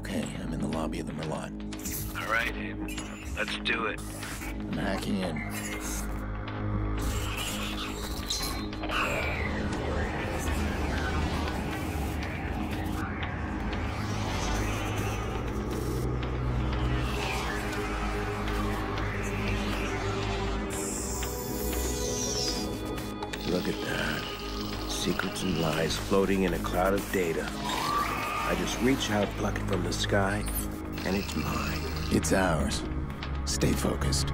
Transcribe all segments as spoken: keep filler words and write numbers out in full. Okay, I'm in the lobby of the Merlot. All right, Aiden. Let's do it. I'm hacking in. Look at that. Secrets and lies floating in a cloud of data. I just reach out, pluck it from the sky, and it's mine. It's ours. Stay focused.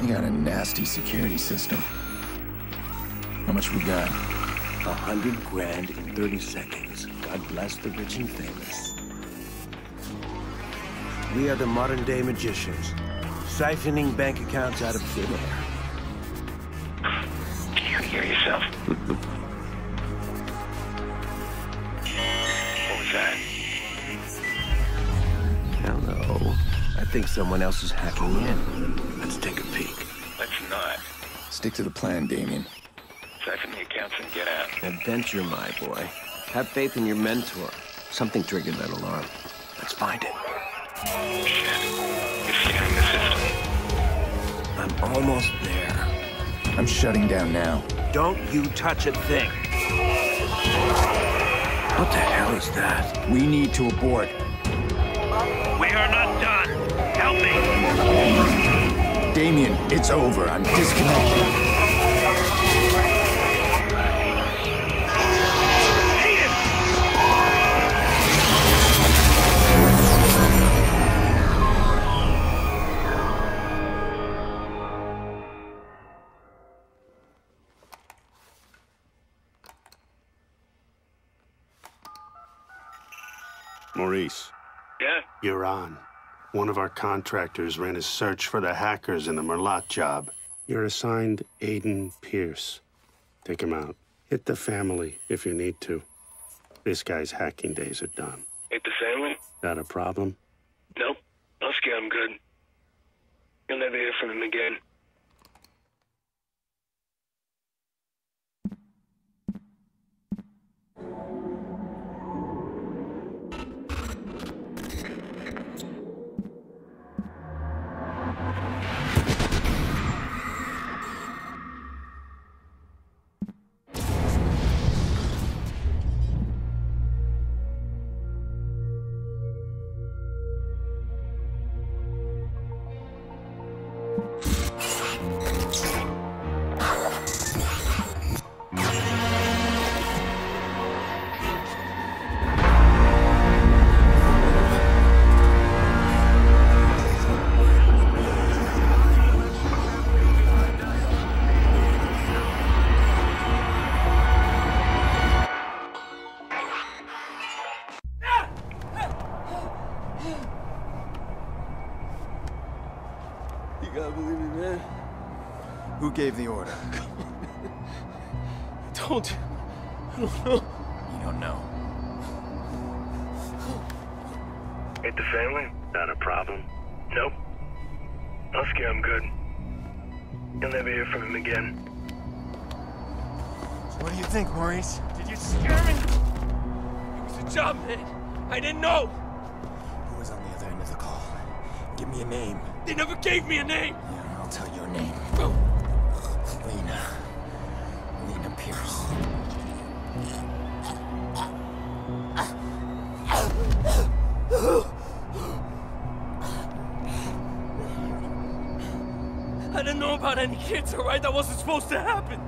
We got a nasty security system. How much we got? A hundred grand in thirty seconds. God bless the rich and famous. We are the modern-day magicians. Siphoning bank accounts out of thin air. Can't hear yourself. What was that? Hello. I think someone else is hacking in. Let's take a peek. Let's not. Stick to the plan, Damien. Siphon the accounts and get out. Adventure, my boy. Have faith in your mentor. Something triggered that alarm. Let's find it. Shit. You're scanning the system. I'm almost there. I'm shutting down now. Don't you touch a thing. What the hell is that? We need to abort. We are not done. Help me. Damien, it's over. I'm disconnected. Maurice. Yeah? You're on. One of our contractors ran a search for the hackers in the Merlot job. You're assigned Aiden Pearce. Take him out. Hit the family if you need to. This guy's hacking days are done. Hit the family? Not a problem? Nope. I'll scare him good. You'll never hear from him again. Who gave the order? I don't... I don't know. You don't know. Hit the family? Not a problem. Nope. I'll scare him good. You'll never hear from him again. What do you think, Maurice? Did you scare me? It was a job, man. I didn't know. Who was on the other end of the call? Give me a name. They never gave me a name. Yeah, I'll tell you a name. Oh. Lena. Lena Pearce. I didn't know about any kids, all right? That wasn't supposed to happen.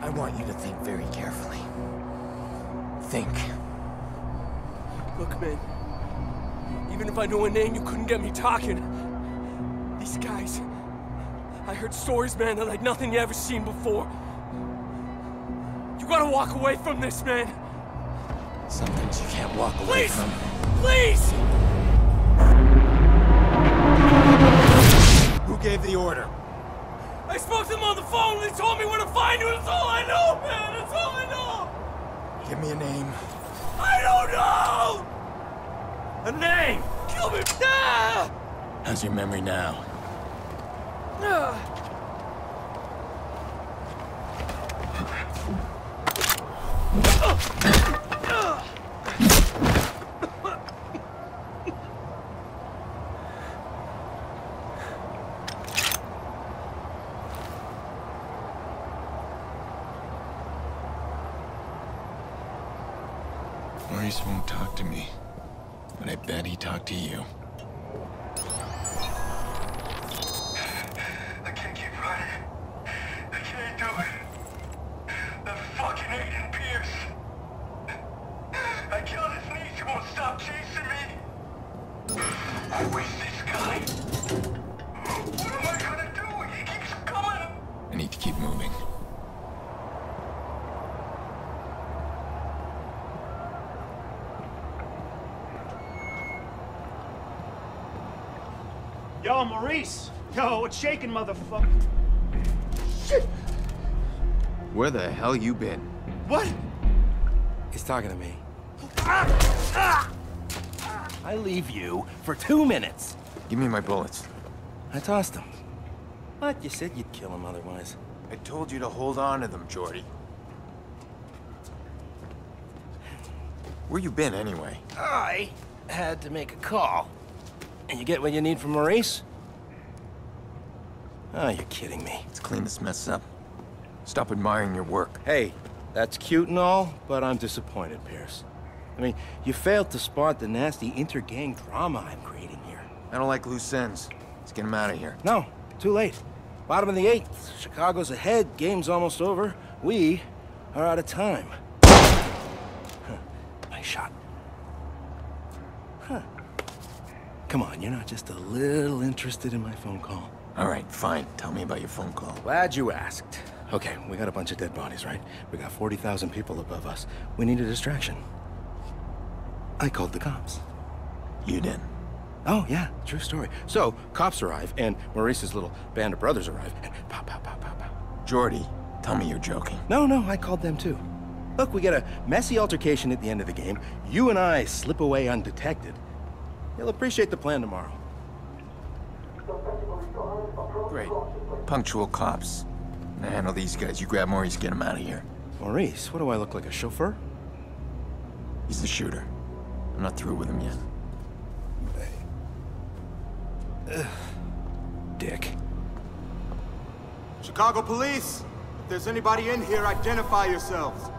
I want you to think very carefully. Think. Look, man. Even if I knew a name, you couldn't get me talking. These guys... I heard stories, man, they're like nothing you ever seen before. You gotta walk away from this, man. Some things you can't walk away from. Please! Please! Who gave the order? I spoke to them on the phone and they told me where to find you. That's all I know, man! That's all I know! Give me a name. I don't know! A name! Kill me! Ah! How's your memory now? Maurice won't talk to me, but I bet he talked to you. I can't keep running. I can't do it. That fucking Aiden Pearce. I killed his niece. He won't stop chasing me. I wish this guy. What am I gonna do? He keeps coming. I need to keep moving. Yo, Maurice! Yo, it's shaking, motherfucker. Shit! Where the hell you been? What? He's talking to me. Ah! Ah! Ah! I leave you for two minutes. Give me my bullets. I tossed them. But you said you'd kill him otherwise. I told you to hold on to them, Jordi. Where you been, anyway? I had to make a call. And you get what you need from Maurice? Oh, you're kidding me. Let's clean this mess up. Stop admiring your work. Hey, that's cute and all, but I'm disappointed, Pearce. I mean, you failed to spot the nasty inter-gang drama I'm creating here. I don't like loose ends. Let's get them out of here. No, too late. Bottom of the eighth. Chicago's ahead. Game's almost over. We are out of time. Huh. Nice shot. Huh. Come on, you're not just a little interested in my phone call. All right, fine. Tell me about your phone call. Glad you asked. Okay, we got a bunch of dead bodies, right? We got forty thousand people above us. We need a distraction. I called the cops. You did? Oh, yeah, true story. So, cops arrive, and Maurice's little band of brothers arrive, and pow, pow, pow, pow, pow. Jordi, tell me you're joking. No, no, I called them too. Look, we get a messy altercation at the end of the game. You and I slip away undetected. You'll appreciate the plan tomorrow. Great. Punctual cops. I handle these guys. You grab Maurice, get him out of here. Maurice? What do I look like, a chauffeur? He's the shooter. I'm not through with him yet. Ugh. Dick. Chicago Police! If there's anybody in here, identify yourselves.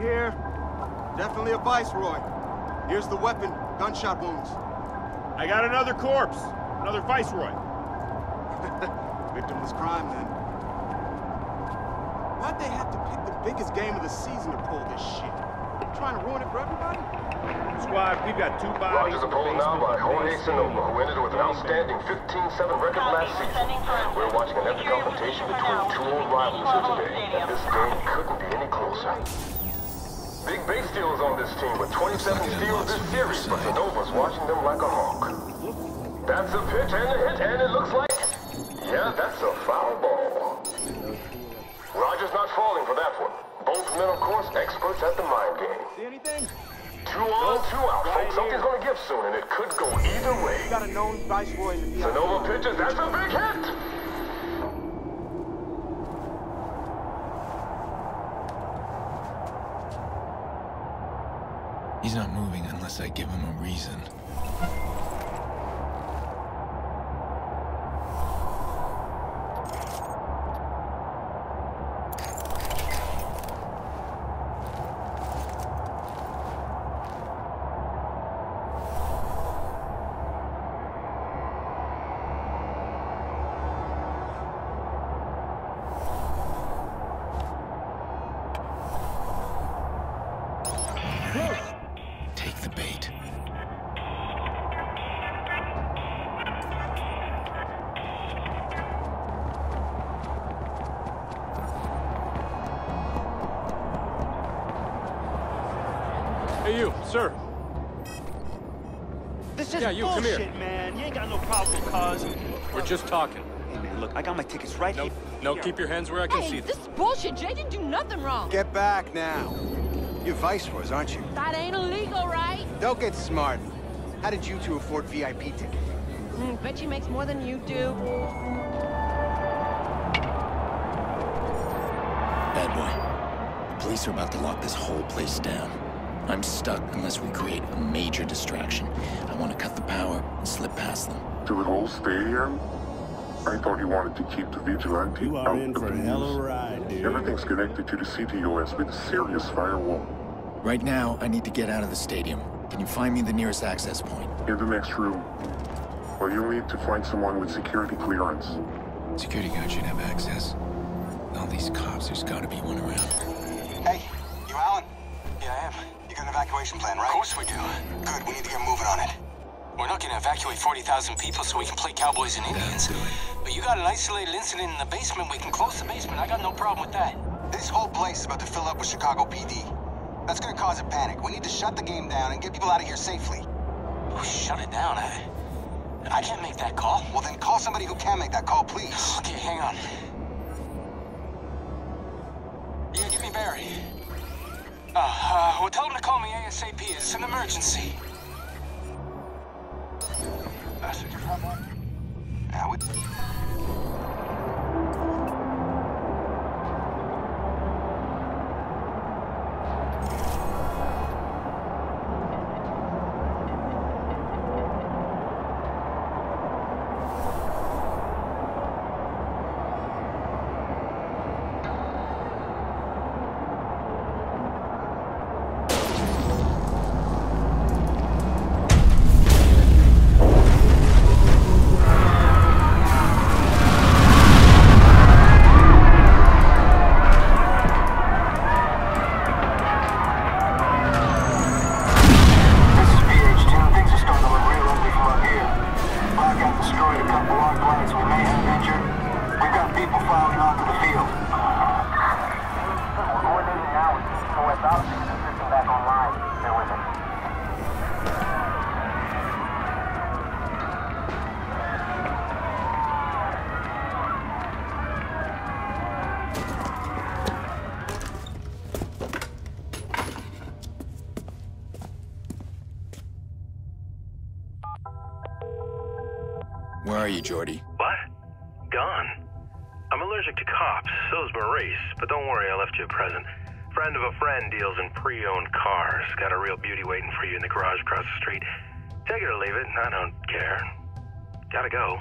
Here. Definitely a viceroy. Here's the weapon. Gunshot wounds. I got another corpse. Another viceroy. Victimless crime, then. Why'd they have to pick the biggest game of the season to pull this shit? They're trying to ruin it for everybody? Squad, we've got two bodies. Roger the call now by Jorge Sonoma, who ended with an outstanding fifteen seven record last season. We're watching an epic confrontation between two old rivals here today, and this game couldn't be any closer. Big base steals on this team with twenty-seven steals this series, but Sonova's watching them like a hawk. That's a pitch and a hit, and it looks like... Yeah, that's a foul ball. Roger's not falling for that one. Both men, of course, experts at the mind game. See anything? Two on, two out, folks. Something's gonna give soon, and it could go either way. Got a known viceroy in the Sonoma pitches, that's a big hit! He's not moving unless I give him a reason. Just talking. Hey man, look, I got my tickets right no, here. No, keep your hands where I can hey, see them. This is bullshit. Jay didn't do nothing wrong. Get back now. You're viceroys, aren't you? That ain't illegal, right? Don't get smart. How did you two afford V I P tickets? Mm, bet she makes more than you do. Bad boy. Police are about to lock this whole place down. I'm stuck unless we create a major distraction. I want to cut the power and slip past them. Do we all stay here? I thought he wanted to keep the vigilante you are out in of for the news. Ride, dude. Everything's connected to the C T O S with a serious firewall. Right now, I need to get out of the stadium. Can you find me the nearest access point? In the next room. Well, you'll need to find someone with security clearance. Security guard should have access. All these cops, there's gotta be one around. Hey, you Alan? Yeah, I am. You got an evacuation plan, right? Of course we do. Good, we need to get moving on it. We're not gonna evacuate forty thousand people so we can play cowboys and Indians. But you got an isolated incident in the basement, we can close the basement. I got no problem with that. This whole place is about to fill up with Chicago P D. That's gonna cause a panic. We need to shut the game down and get people out of here safely. Oh, shut it down, I... I can't make that call. Well, then call somebody who can make that call, please. Okay, hang on. Yeah, give me Barry. Uh, uh, well, tell him to call me ASAP. It's an emergency. That's what you have on. Now it's... Where are you, Jordi? What? Gone. I'm allergic to cops, so's Maurice, but don't worry, I left you a present. Friend of a friend deals in pre-owned cars. Got a real beauty waiting for you in the garage across the street. Take it or leave it, I don't care. Gotta go.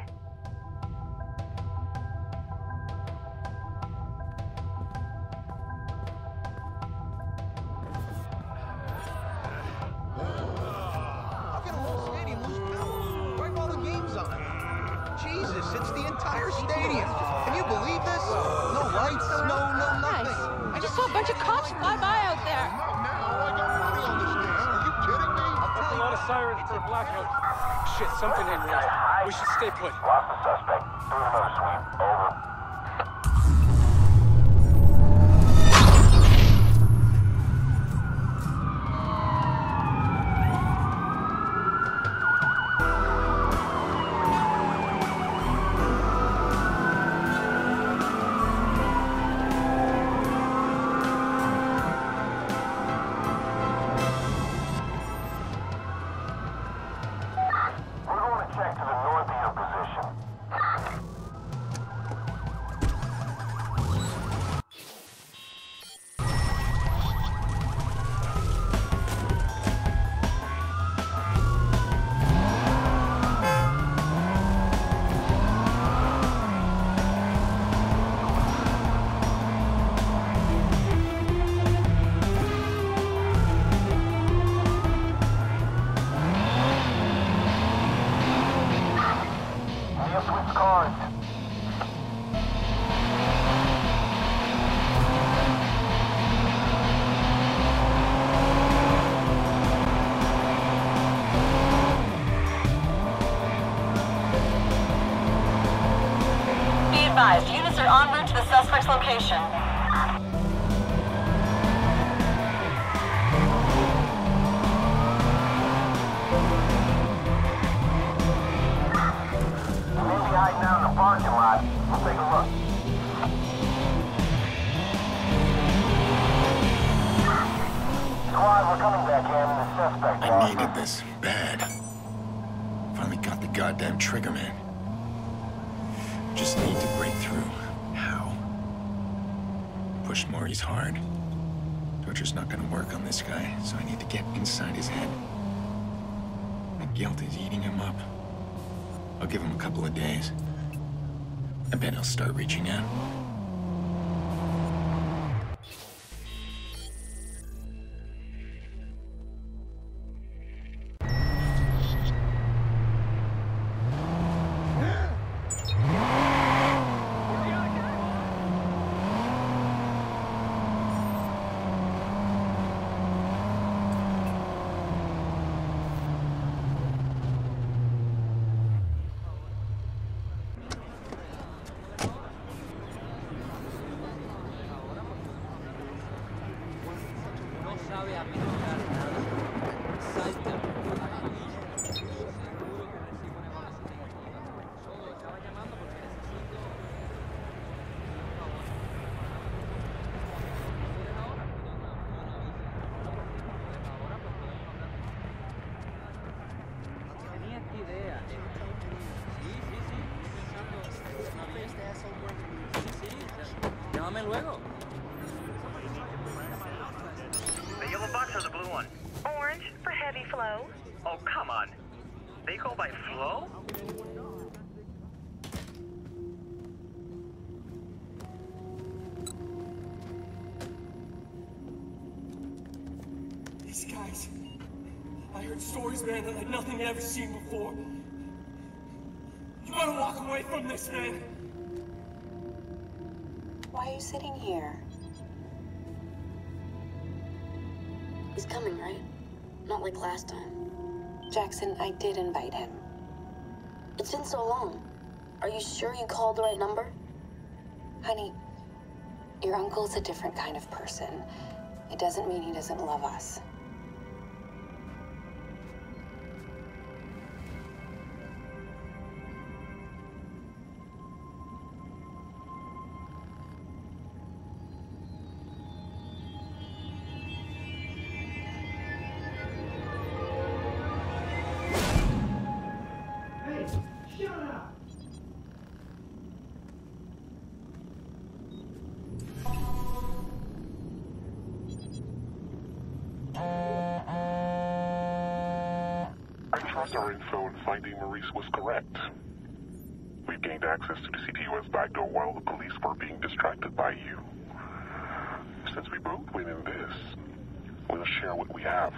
Units are en route to the suspect's location. Maybe hiding out in the parking lot. We'll take a look. Squad, we're coming back in. The suspect. I needed this bad. Finally got the goddamn trigger man. Just need to break through. How? Push Maurice hard. Torture's not gonna work on this guy, so I need to get inside his head. The guilt is eating him up. I'll give him a couple of days. I bet I'll start reaching out. Man, like nothing I've ever seen before. You gotta walk away from this, man. Why are you sitting here? He's coming, right? Not like last time. Jackson, I did invite him. It's been so long. Are you sure you called the right number? Honey, your uncle's a different kind of person. It doesn't mean he doesn't love us. Our info in finding Maurice was correct. We've gained access to the C T O S backdoor while the police were being distracted by you. Since we both win in this, we'll share what we have.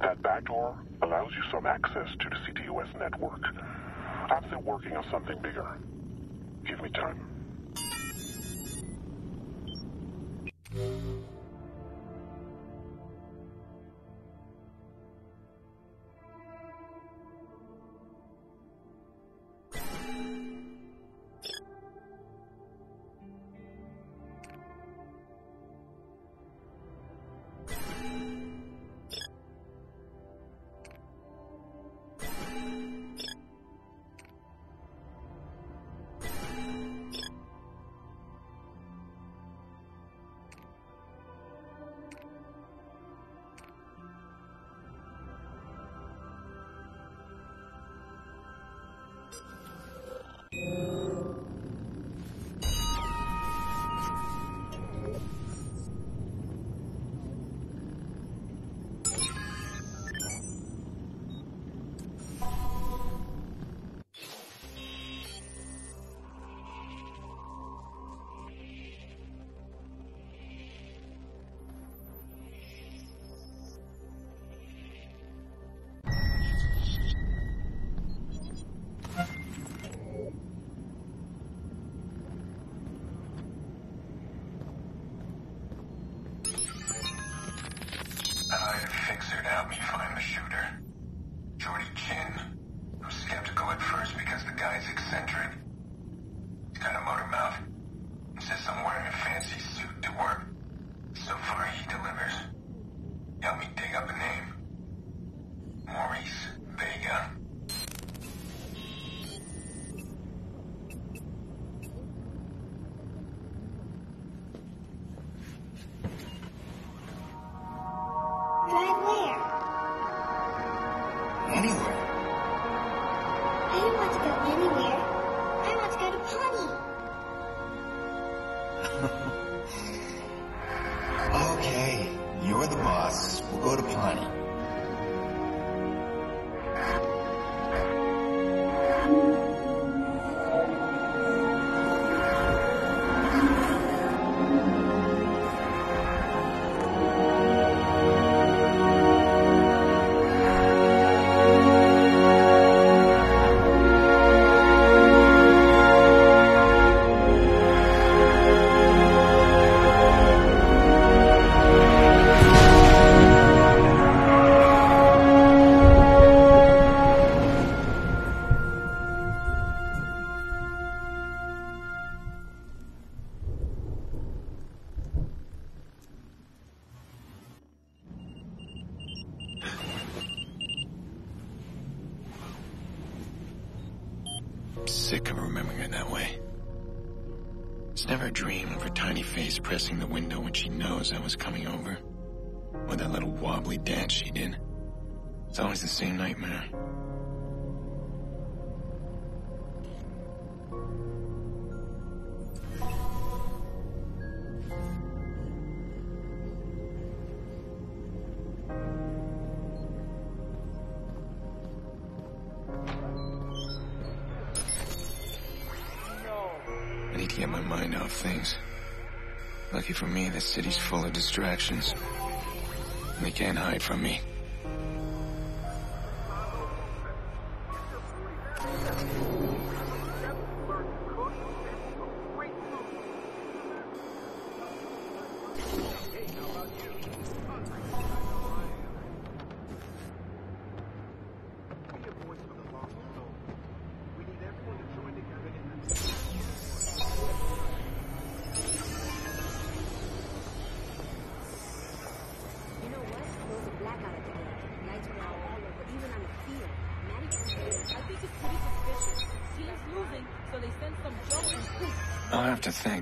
That backdoor allows you some access to the C T O S network. I'm still working on something bigger. Give me time. Sick of remembering her that way. It's never a dream of her tiny face pressing the window when she knows I was coming over. Or that little wobbly dance she did. It's always the same nightmare. Lucky for me, this city's full of distractions. They can't hide from me.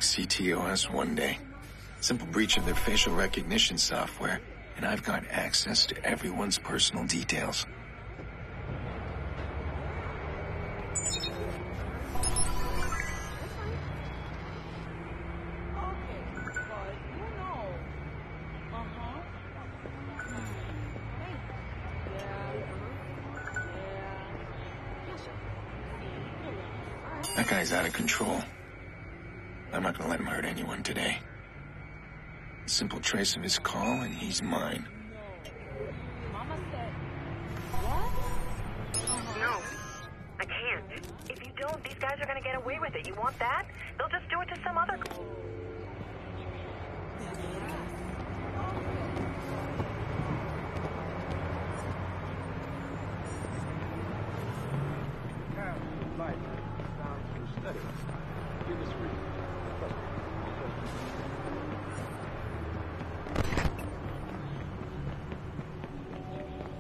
C T O S one day. Simple breach of their facial recognition software, and I've got access to everyone's personal details. That guy's out of control. I'm not gonna let him hurt anyone today. A simple trace of his call and he's mine. No. Mama said, what? No, I can't. If you don't, these guys are gonna get away with it. You want that? They'll just do it to some other...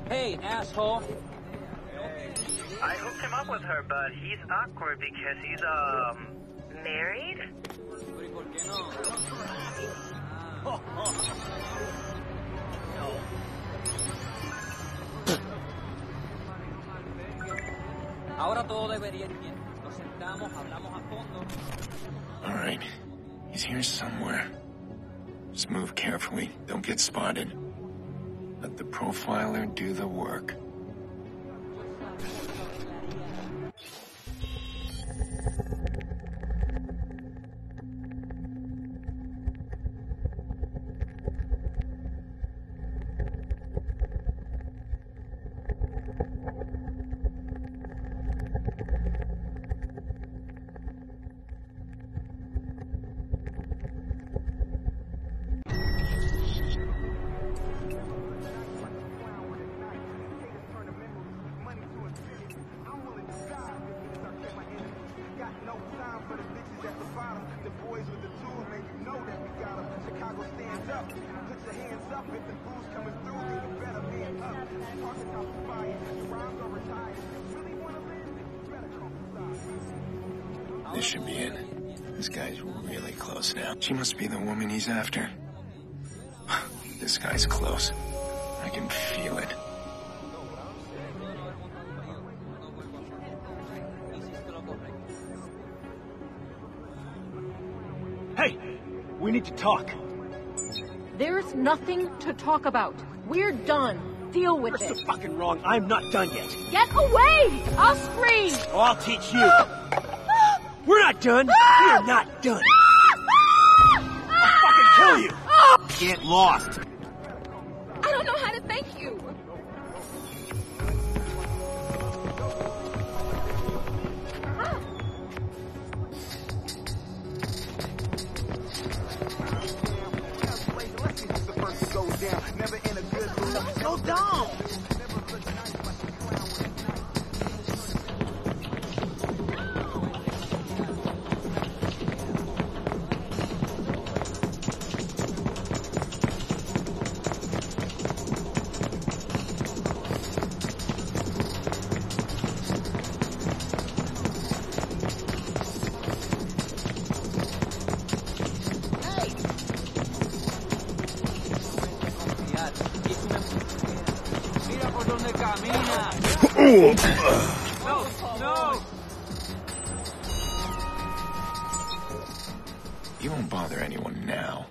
Hey, asshole. I hooked him up with her, but he's awkward because he's, um... married? Alright. He's here somewhere. Just move carefully. Don't get spotted. Let the profiler do the work. This should be it. This guy's really close now. She must be the woman he's after. This guy's close. I can feel it. Hey! We need to talk. There's nothing to talk about. We're done. Deal with it. You're so fucking wrong. I'm not done yet. Get away! I'll scream! Oh, I'll teach you. We're not done! Ah! We're not done! Ah! Ah! I'll fucking kill you! Oh. Get lost! I don't know how to thank you! Ah. Go down! No, no. You won't bother anyone now.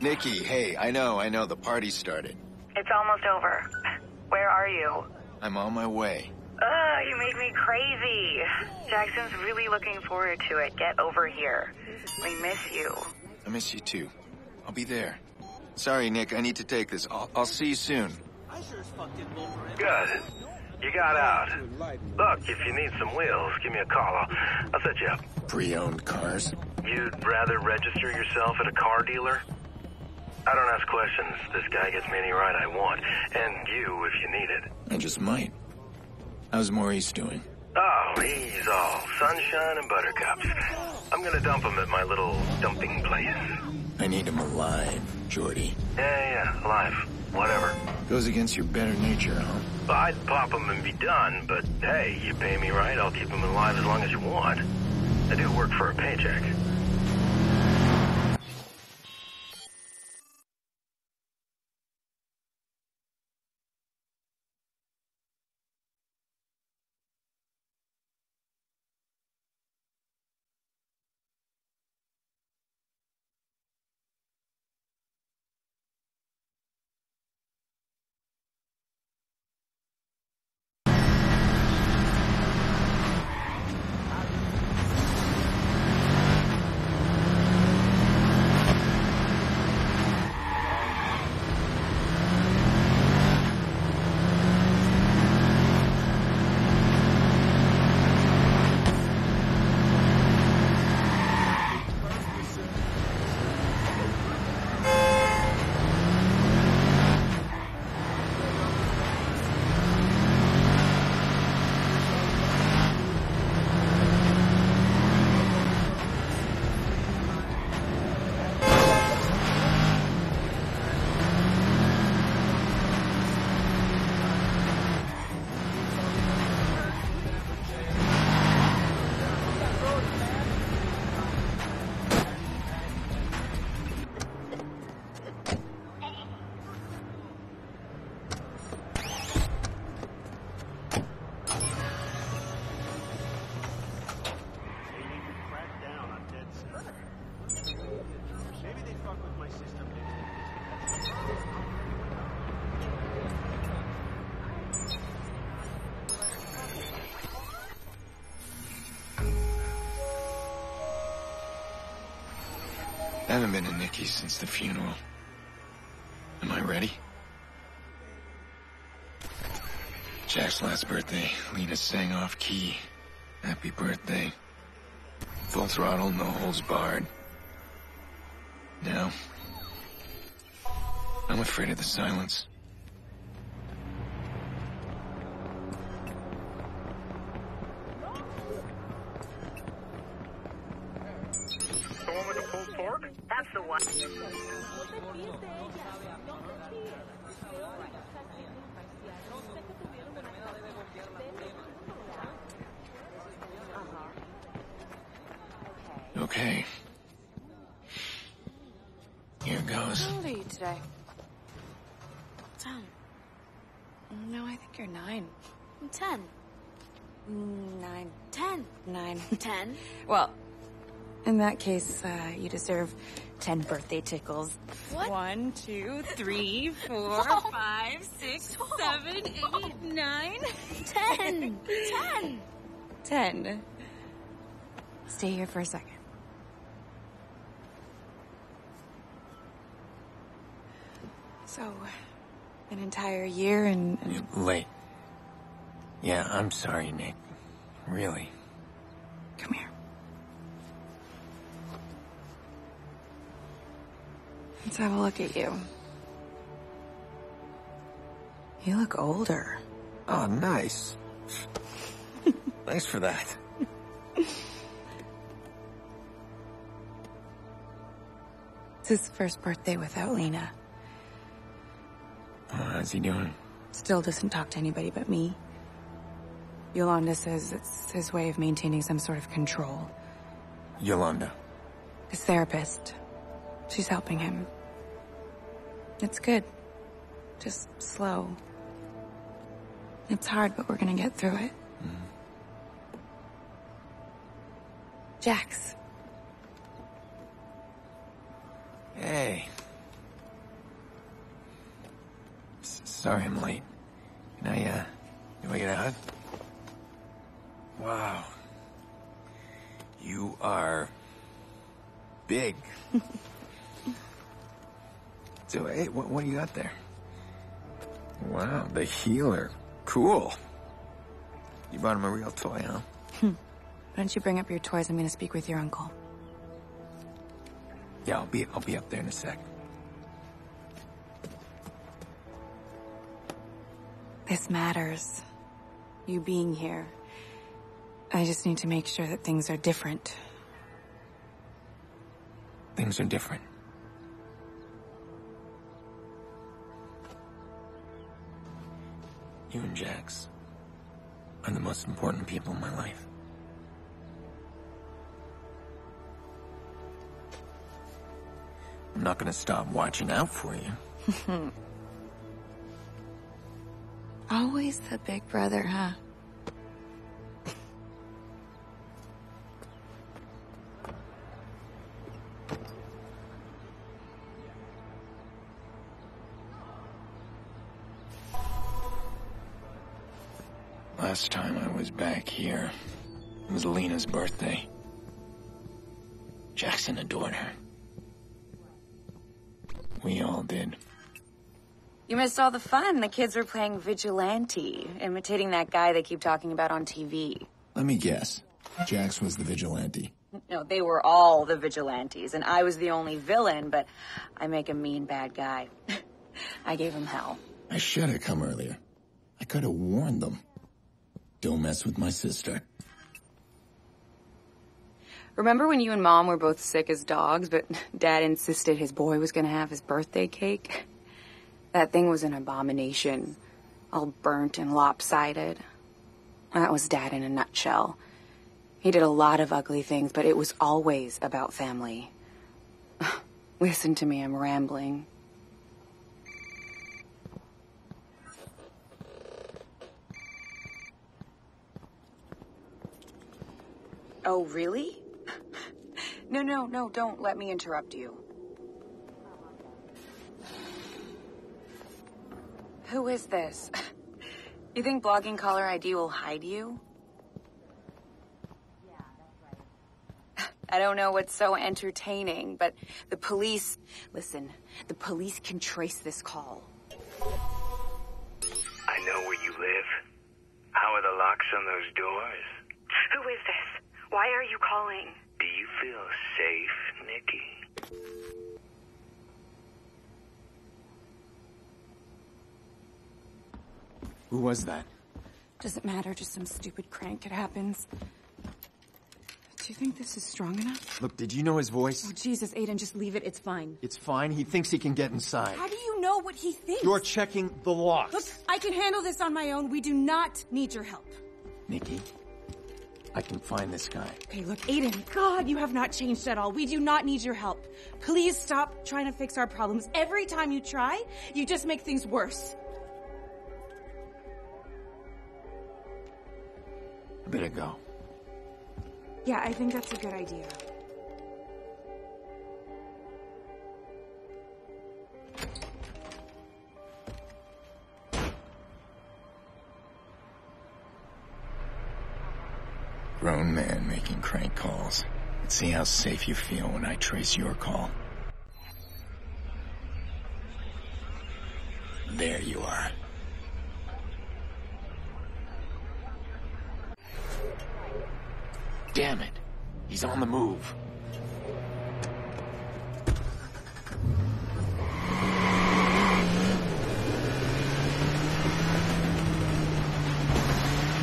Nikki, hey, I know, I know, the party started. It's almost over. Where are you? I'm on my way. Ugh, you made me crazy. Jackson's really looking forward to it. Get over here. We miss you. I miss you too. I'll be there. Sorry, Nick, I need to take this. I'll, I'll see you soon. Good. You got out. Look, if you need some wheels, give me a call. I'll, I'll set you up. Pre-owned cars? You'd rather register yourself at a car dealer? I don't ask questions. This guy gets me any ride I want. And you, if you need it. I just might. How's Maurice doing? Oh, he's all sunshine and buttercups. I'm gonna dump him at my little dumping place. I need him alive, Jordi. Yeah, yeah, alive. Whatever. Goes against your better nature, huh? I'd pop him and be done, but hey, you pay me right, I'll keep him alive as long as you want. I do work for a paycheck. I haven't been to Nikki's since the funeral. Am I ready? Jack's last birthday, Lena sang off key. Happy birthday. Full throttle, no holds barred. Now, I'm afraid of the silence. The one with the pulled fork? That's the one. Okay. Here goes. How old are you today? Ten. No, I think you're nine. I'm ten. Nine. Ten. Nine. Ten. Well, in that case, uh, you deserve ten birthday tickles. What? One, two, three, four, oh. five, six, oh. seven, eight, oh. nine, ten. Ten. Ten. Stay here for a second. So, an entire year and... and... Late. Yeah, I'm sorry, Nate. Really. Come here. Let's have a look at you. You look older. Oh, nice. Thanks for that. It's his first birthday without Lena. Uh, how's he doing? Still doesn't talk to anybody but me. Yolanda says it's his way of maintaining some sort of control. Yolanda? His therapist. She's helping him. It's good. Just slow. It's hard, but we're gonna get through it. Mm-hmm. Jax. Hey. Sorry I'm late. Can I, uh, do I get a hug? Wow. You are... big. So, hey, what, what do you got there? Wow, the healer. Cool. You brought him a real toy, huh? Why don't you bring up your toys? I'm gonna speak with your uncle. Yeah, I'll be, I'll be up there in a sec. This matters. You being here. I just need to make sure that things are different. Things are different. You and Jax are the most important people in my life. I'm not gonna stop watching out for you. Always the big brother, huh? Last time I was back here, it was Lena's birthday. Jackson adored her. We all did. You missed all the fun. The kids were playing vigilante, imitating that guy they keep talking about on T V. Let me guess. Jax was the vigilante. No, they were all the vigilantes, and I was the only villain, but I make a mean bad guy. I gave him hell. I should have come earlier. I could have warned them. Don't mess with my sister. Remember when you and Mom were both sick as dogs, but Dad insisted his boy was gonna have his birthday cake? That thing was an abomination, all burnt and lopsided. That was Dad in a nutshell. He did a lot of ugly things, but it was always about family. Listen to me, I'm rambling. Oh, really? No, no, no, don't let me interrupt you. Who is this? You think blogging caller I D will hide you? Yeah, that's right. I don't know what's so entertaining, but the police... Listen, the police can trace this call. I know where you live. How are the locks on those doors? Who is this? Why are you calling? Do feel safe, Nikki? Who was that? Doesn't matter, just some stupid crank. It happens. Do you think this is strong enough? Look, did you know his voice? Oh, Jesus, Aiden, just leave it. It's fine. It's fine? He thinks he can get inside. How do you know what he thinks? You're checking the locks. Look, I can handle this on my own. We do not need your help. Nikki, I can find this guy. Okay, look, Aiden, God, you have not changed at all. We do not need your help. Please stop trying to fix our problems. Every time you try, you just make things worse. Better go. Yeah, I think that's a good idea. Grown man making crank calls. Let's see how safe you feel when I trace your call. There you are. Damn it. He's on the move. I've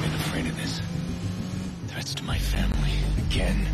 been afraid of this. Threats to my family. Again.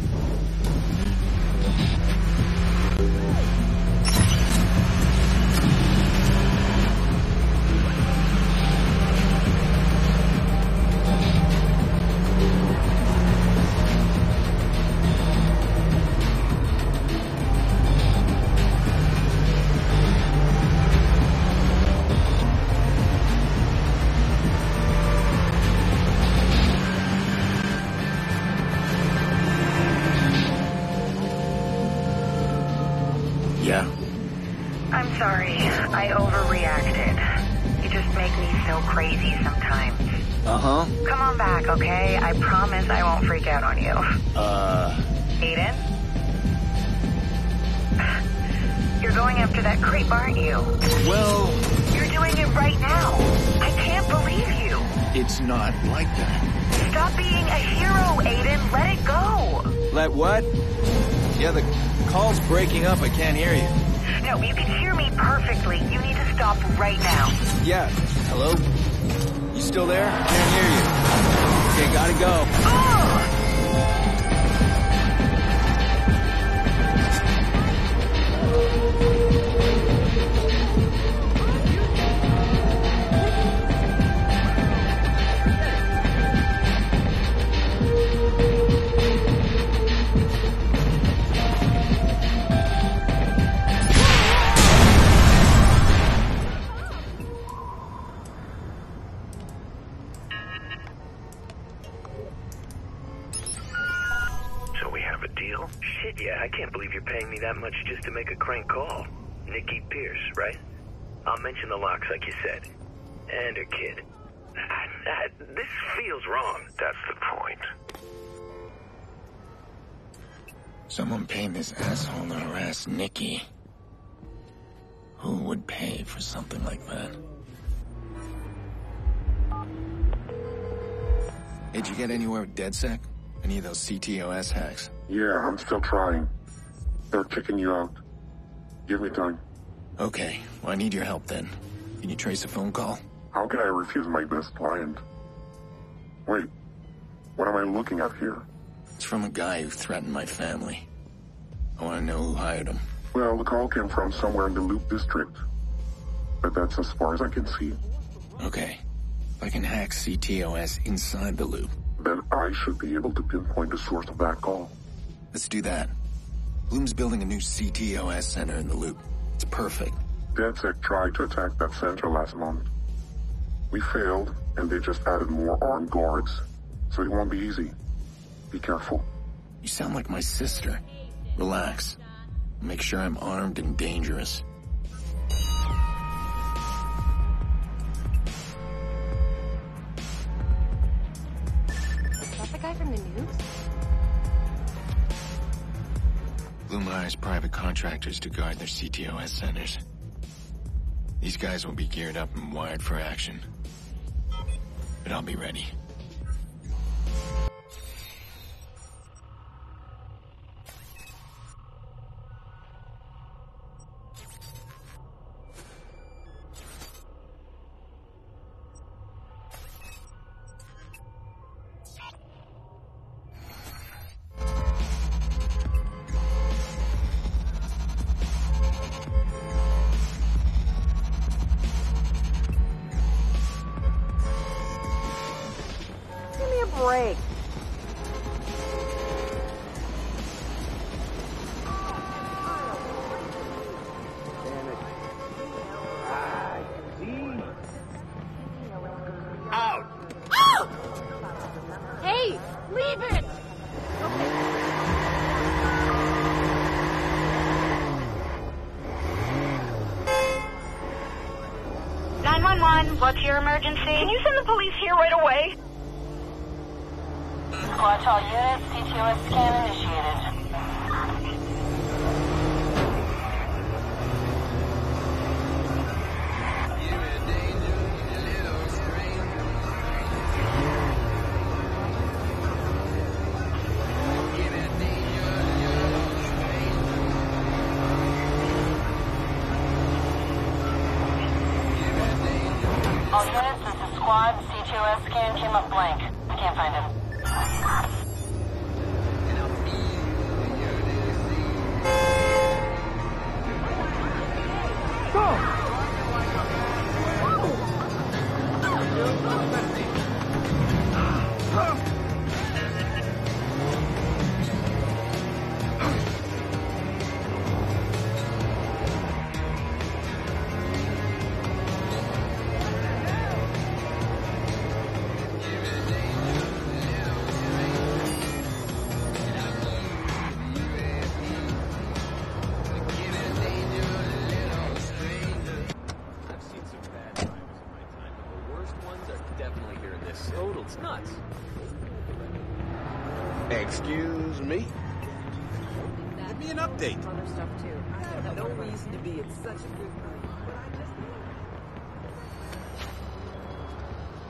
Up, I can't hear you. No, you can hear me perfectly. You need to stop right now. Yeah. Hello? You still there? Can't hear you. Okay, gotta go. Someone paid this asshole to harass Nikki. Who would pay for something like that? Did you get anywhere with DedSec? Any of those C T O S hacks? Yeah, I'm still trying. They're kicking you out. Give me time. Okay, well I need your help then. Can you trace a phone call? How can I refuse my best client? Wait, what am I looking at here? It's from a guy who threatened my family. I want to know who hired him. Well, the call came from somewhere in the Loop District. But that's as far as I can see. Okay. If I can hack C T O S inside the Loop, then I should be able to pinpoint the source of that call. Let's do that. Blume's building a new C T O S center in the Loop. It's perfect. DedSec tried to attack that center last month. We failed, and they just added more armed guards. So it won't be easy. Be careful. You sound like my sister. Relax. Make sure I'm armed and dangerous. Is that the guy from the news? Blume hires private contractors to guard their C T O S centers. These guys will be geared up and wired for action. But I'll be ready. break. What's your emergency? Can you send the police here right away? Watch all units. C T O S scan initiated.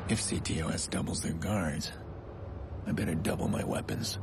If C T O S doubles their guards, I better double my weapons.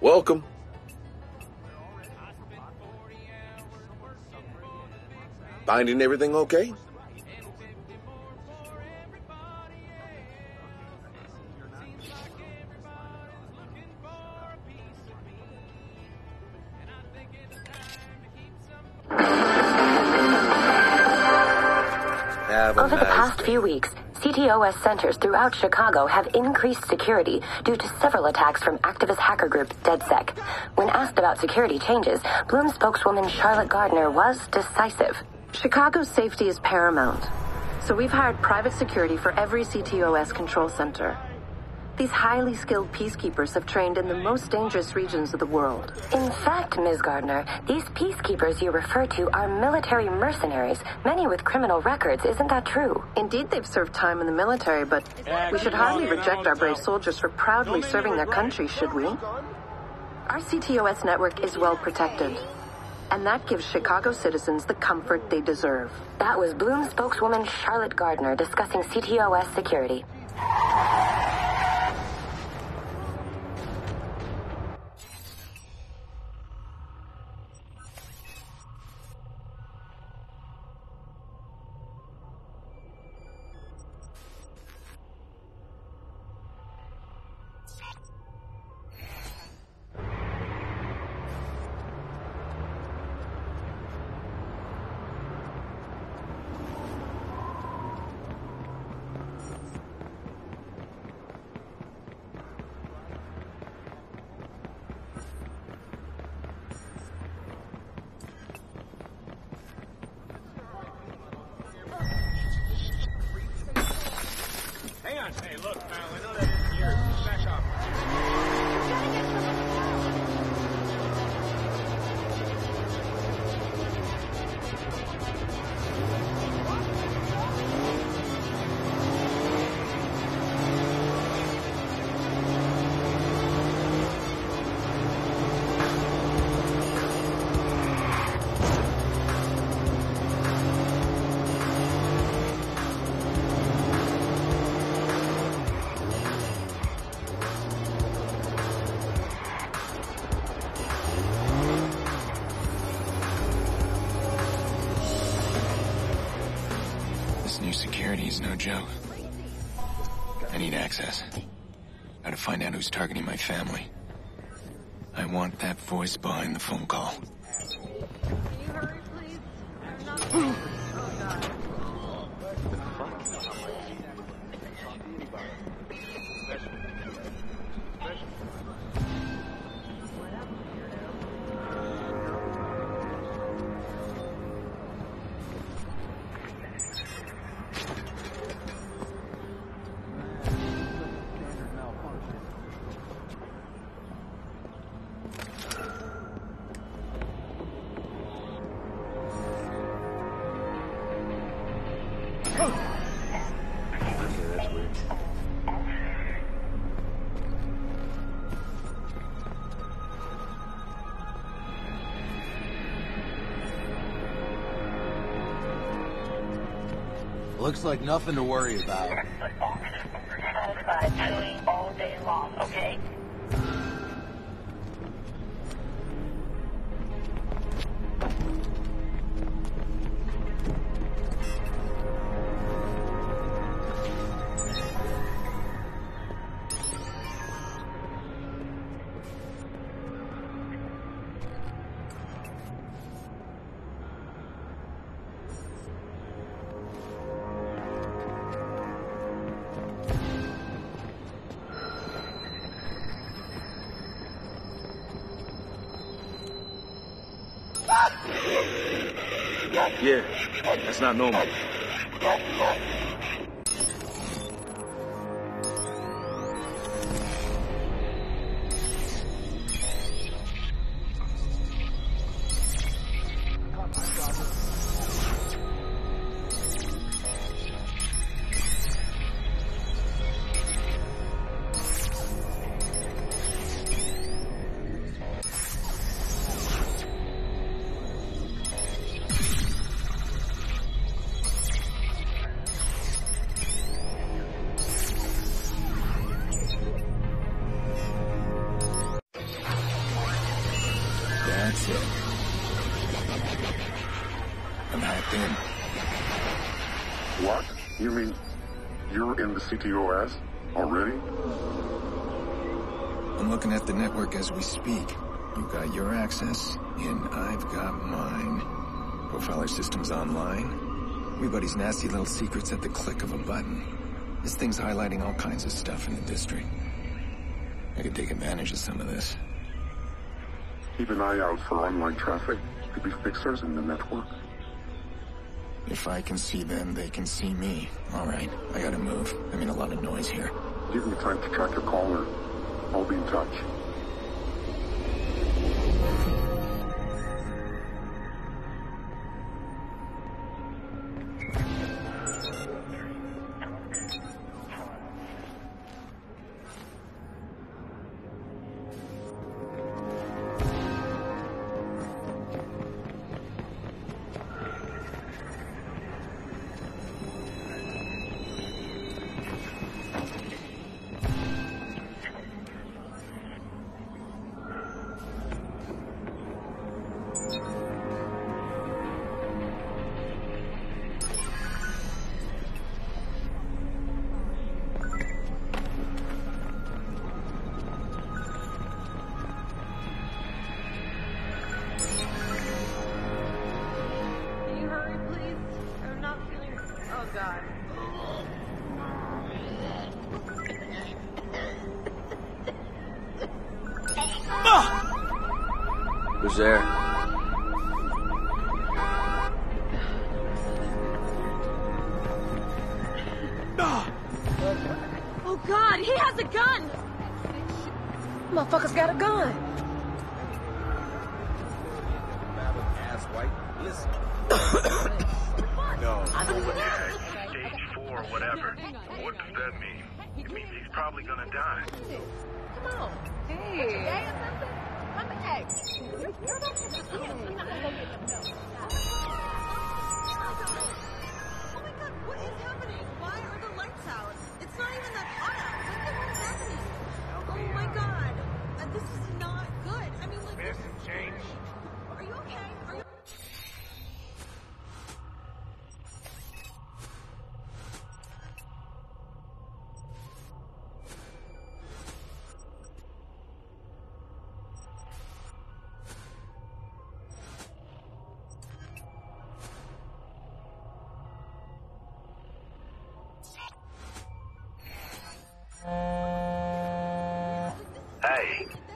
Welcome. Finding everything okay? Over the past few weeks, C T O S centers throughout Chicago have increased security due to several attacks from activist hacker group DedSec. When asked about security changes, Blume spokeswoman Charlotte Gardner was decisive. Chicago's safety is paramount, so we've hired private security for every C T O S control center. These highly skilled peacekeepers have trained in the most dangerous regions of the world. In fact, Miz Gardner, these peacekeepers you refer to are military mercenaries, many with criminal records. Isn't that true? Indeed, they've served time in the military, but we should hardly reject our brave soldiers for proudly serving their country, should we? Our C T O S network is well protected, and that gives Chicago citizens the comfort they deserve. That was Blume spokeswoman Charlotte Gardner discussing C T O S security. New security is no joke. I need access. Gotta find out who's targeting my family. I want that voice behind the phone call. Can you hurry, please? I'm not sorry. Oh, God. Looks like nothing to worry about. We're satisfied doing all day long, okay? Yeah, that's not normal. C T O S? Already? I'm looking at the network as we speak. You've got your access, and I've got mine. Profiler system's online. Everybody's nasty little secrets at the click of a button. This thing's highlighting all kinds of stuff in the district. I could take advantage of some of this. Keep an eye out for online traffic. Could be fixers in the network. If I can see them, they can see me. All right, I gotta move. I mean, a lot of noise here. Give me time to track your caller. I'll be in touch.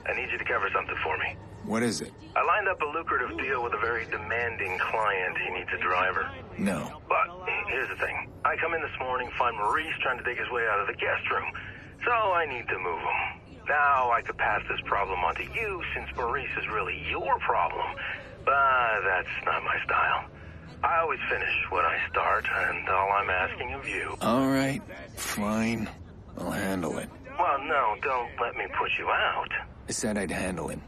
I need you to cover something for me. What is it? I lined up a lucrative deal with a very demanding client. He needs a driver. No. But here's the thing. I come in this morning, find Maurice trying to dig his way out of the guest room. So I need to move him. Now I could pass this problem on to you, since Maurice is really your problem. But that's not my style. I always finish what I start, and all I'm asking of you... All right, fine. I'll handle it. Well, no, don't let me push you out. I said I'd handle it.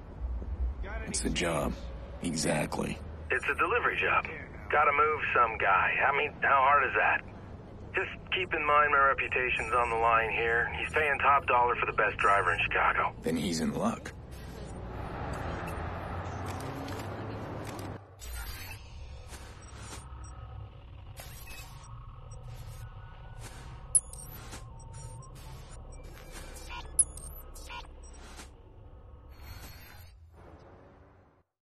It's a job. Exactly. It's a delivery job. Gotta move some guy. I mean, how hard is that? Just keep in mind my reputation's on the line here. He's paying top dollar for the best driver in Chicago. Then he's in luck.